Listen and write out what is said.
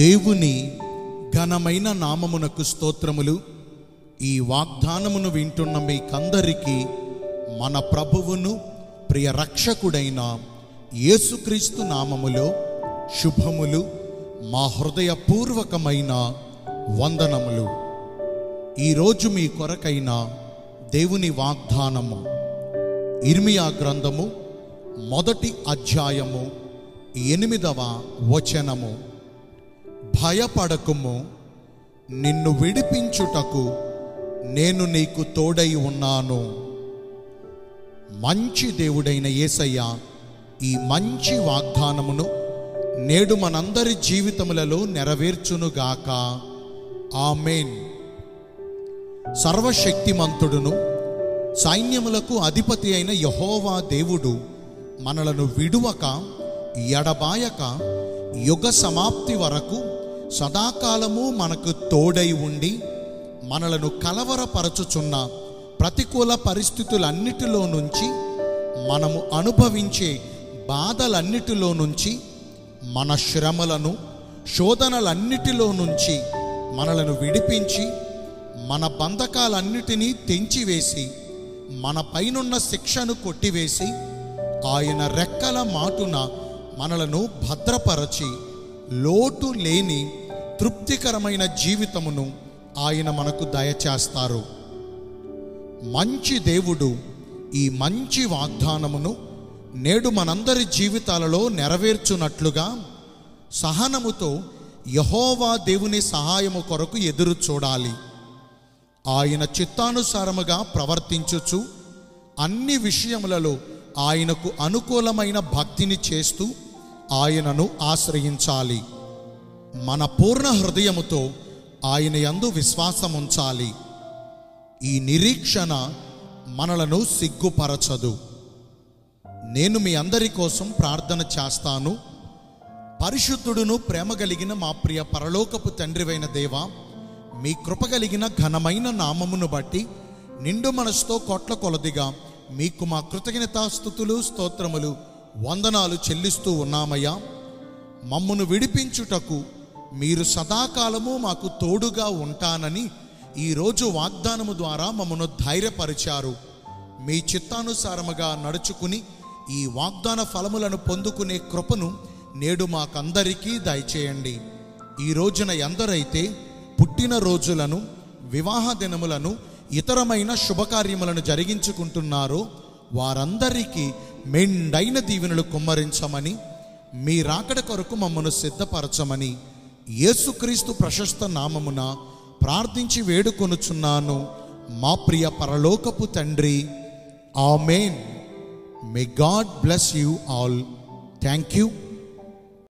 దేవుని ఘనమైన నామమునకు స్తోత్రములు. ఈ వాగ్దానమును వింటున్న మీకందరికీ మన ప్రభువును ప్రియ రక్షకుడైన యేసుక్రీస్తు నామములో శుభములు, మా హృదయపూర్వకమైన వందనములు. ఈరోజు మీ కొరకైన దేవుని వాగ్దానము ఇర్మియా గ్రంథము 1వ అధ్యాయము 8వ వచనము. భయపడకుము, నిన్ను విడిపించుటకు నేను నీకు తోడై ఉన్నాను. మంచి దేవుడైన యేసయ్య ఈ మంచి వాగ్దానమును నేడు మనందరి జీవితములలో నెరవేర్చునుగాక. ఆమేన్. సర్వశక్తిమంతుడును సైన్యములకు అధిపతి అయిన యెహోవా దేవుడు మనలను విడువక ఎడబాయక యుగ సమాప్తి వరకు సదాకాలము మనకు తోడై ఉండి మనలను కలవరపరచుచున్న ప్రతికూల పరిస్థితులన్నిటిలో నుంచి, మనము అనుభవించే బాధలన్నిటిలో నుంచి, మన శ్రమలను శోధనలన్నిటిలో నుంచి మనలను విడిపించి, మన బంధకాలన్నిటినీ తెంచివేసి, మన పైనున్న శిక్షను కొట్టివేసి, ఆయన రెక్కల మాటున మనలను భద్రపరచి లోటు లేని తృప్తికరమైన జీవితమును ఆయన మనకు దయచేస్తారు. మంచి దేవుడు ఈ మంచి వాగ్దానమును నేడు మనందరి జీవితాలలో నెరవేర్చునట్లుగా సహనముతో యెహోవా దేవుని సహాయము కొరకు ఎదురు చూడాలి. ఆయన చిత్తానుసారముగా ప్రవర్తించుచు, అన్ని విషయములలో ఆయనకు అనుకూలమైన భక్తిని చేస్తూ ఆయనను ఆశ్రయించాలి. మన పూర్ణ హృదయముతో ఆయన యందు విశ్వాసముంచాలి. ఈ నిరీక్షణ మనలను సిగ్గుపరచదు. నేను మీ అందరి కోసం ప్రార్థన చేస్తాను. పరిశుద్ధుడును ప్రేమ కలిగిన మా ప్రియ పరలోకపు తండ్రివైన దేవా, మీ కృపగలిగిన ఘనమైన నామమును బట్టి నిండు మనసుతో కోట్ల కొలదిగా మీకు మా కృతజ్ఞతాస్తుతులు, స్తోత్రములు, వందనాలు చెల్లిస్తూ ఉన్నామయ్యా. మమ్మను విడిపించుటకు మీరు సదాకాలము మాకు తోడుగా ఉంటానని ఈరోజు వాగ్దానము ద్వారా మమ్మను ధైర్యపరిచారు. మీ చిత్తానుసారముగా నడుచుకుని ఈ వాగ్దాన ఫలములను పొందుకునే కృపను నేడు మాకందరికీ దయచేయండి. ఈ రోజున ఎందరైతే పుట్టినరోజులను, వివాహ దినములను, ఇతరమైన శుభకార్యములను జరిగించుకుంటున్నారో వారందరికీ మెండైన దీవెనలు కుమ్మరించమని, మీ రాకడ కొరకు మమ్మను సిద్ధపరచమని యేసుక్రీస్తు ప్రశస్త నామమున ప్రార్థించి వేడుకొనుచున్నాను మా ప్రియ పరలోకపు తండ్రి. Amen. May God bless you all. Thank you.